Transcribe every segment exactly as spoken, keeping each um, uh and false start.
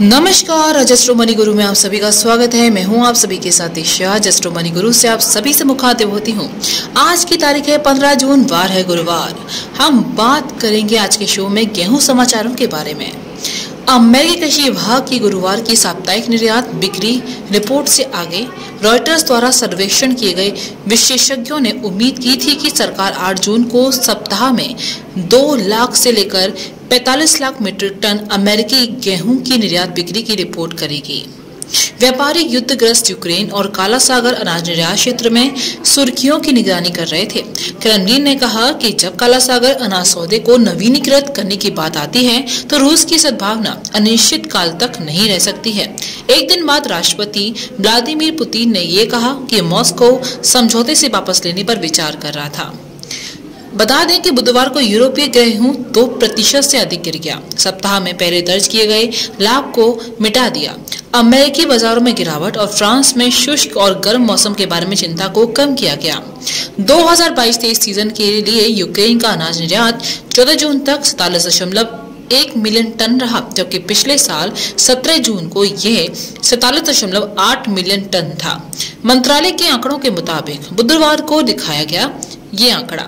नमस्कार, astro money गुरु में आप सभी का स्वागत है। मैं हूं आप सभी के साथ दीक्षा। एस्ट्रो मनी गुरु से आप सभी से मुखातिब होती हूं। आज की तारीख है पंद्रह जून, वार है गुरुवार। हम बात करेंगे आज के शो में गेहूं समाचारों के बारे में। अमेरिकी कृषि विभाग की गुरुवार की साप्ताहिक निर्यात बिक्री रिपोर्ट से आगे रॉयटर्स द्वारा सर्वेक्षण किए गए विशेषज्ञों ने उम्मीद की थी कि सरकार आठ जून को सप्ताह में दो लाख से लेकर पैंतालीस लाख मीट्रिक टन अमेरिकी गेहूं की निर्यात बिक्री की रिपोर्ट करेगी। व्यापारी युद्धग्रस्त यूक्रेन और काला सागर अनाज निर्यात क्षेत्र में सुर्खियों की निगरानी कर रहे थे। क्रेमलिन ने कहा कि जब काला सागर अनाज सौदे को नवीनीकृत करने की बात आती है तो रूस की सद्भावना अनिश्चित काल तक नहीं रह सकती है। एक दिन बाद राष्ट्रपति व्लादिमीर पुतिन ने यह कहा कि मॉस्को समझौते से वापस लेने पर विचार कर रहा था। बता दें कि बुधवार को यूरोपीय गेहूं दो प्रतिशत से अधिक गिर गया। सप्ताह में पहले दर्ज किए गए लाभ को मिटा दिया। अमेरिकी बाजारों में गिरावट और फ्रांस में शुष्क और गर्म मौसम के बारे में चिंता को कम किया गया। दो हज़ार बाईस तेईस सीजन के लिए यूक्रेन का अनाज निर्यात चौदह जून तक सैतालीस दशमलव एक मिलियन टन रहा, जबकि पिछले साल सत्रह जून को यह सैतालीस दशमलव आठ मिलियन टन था। मंत्रालय के आंकड़ों के मुताबिक बुधवार को दिखाया गया ये आंकड़ा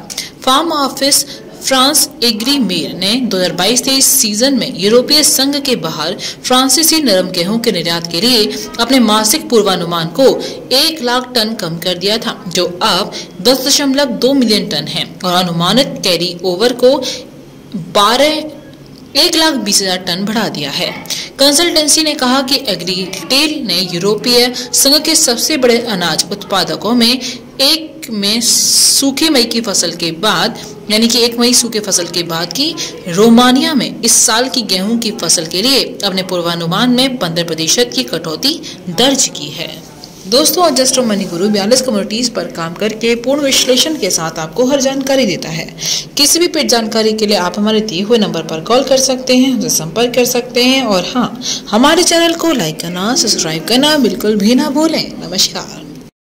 farm office France AgriMer ने दो हज़ार बाईस तेईस सीजन में यूरोपीय संघ के बाहर फ्रांसीसी नरम गेहूं के निर्यात के लिए अपने मासिक पूर्वानुमान को एक लाख टन कम कर दिया था, जो अब दस दशमलव दो मिलियन टन है और अनुमानित कैरी ओवर को बारह एक लाख बीस हजार टन बढ़ा दिया है। कंसल्टेंसी ने कहा कि एग्री रिटेल ने यूरोपीय संघ के सबसे बड़े अनाज उत्पादकों में एक में सूखे मई की फसल के बाद यानी कि एक मई सूखे फसल के बाद की रोमानिया में इस साल की गेहूं की फसल के लिए अपने पूर्वानुमान में पंद्रह प्रतिशत की कटौती दर्ज की है। दोस्तों, एस्ट्रो मनी गुरु बयालीस कम्युनिटीज पर काम करके पूर्ण विश्लेषण के साथ आपको हर जानकारी देता है। किसी भी पेट जानकारी के लिए आप हमारे दिए हुए नंबर पर कॉल कर सकते हैं, हमसे संपर्क कर सकते हैं। और हाँ, हमारे चैनल को लाइक करना, सब्सक्राइब करना बिल्कुल भी ना भूलें। नमस्कार।